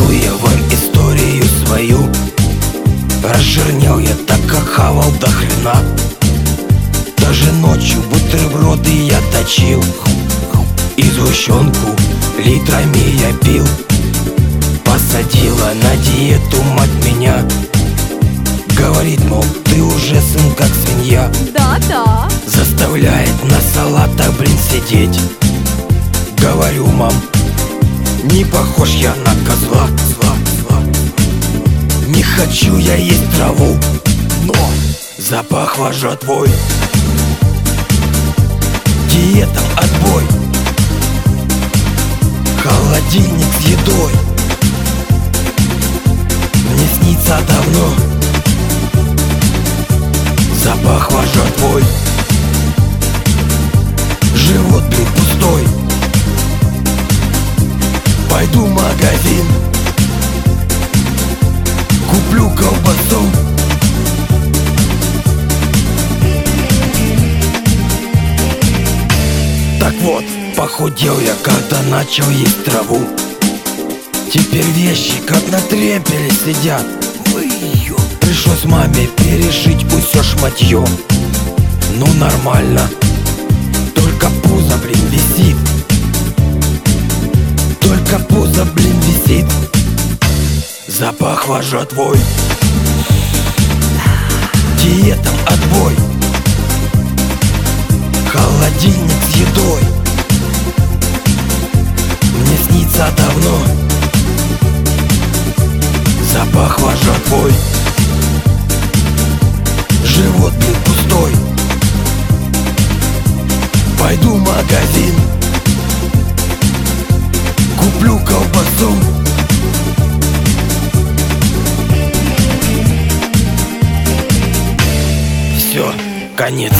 Расскажу я вам историю свою. Разжирнел я так, как хавал до хрена. Даже ночью бутерброды я точил, и сгущенку литрами я пил. Посадила на диету мать меня, говорит, мол, ты уже, сын, как свинья. Да-да. Заставляет на салатах, блин, сидеть. Говорю, мам, не похож я на козла. Не хочу я есть траву, но запахло жатвой. Диетам отбой, холодильник с едой. Мне снится давно, запахло жатвой. Живот, блин, пустой. Пойду в магазин, куплю колбасу. Так вот, похудел я, когда начал есть траву. Теперь вещи как на трепеле сидят. Пришлось маме перешить усё шматьё. Ну нормально, только пузо, блин, висит. Только пузо, блин, висит. Запахло жатвой, диетам отбой, холодильник с едой. Мне снится давно, запахло жатвой. Живот, блин, пустой. Пойду в магазин, куплю колбасу. Все, конец.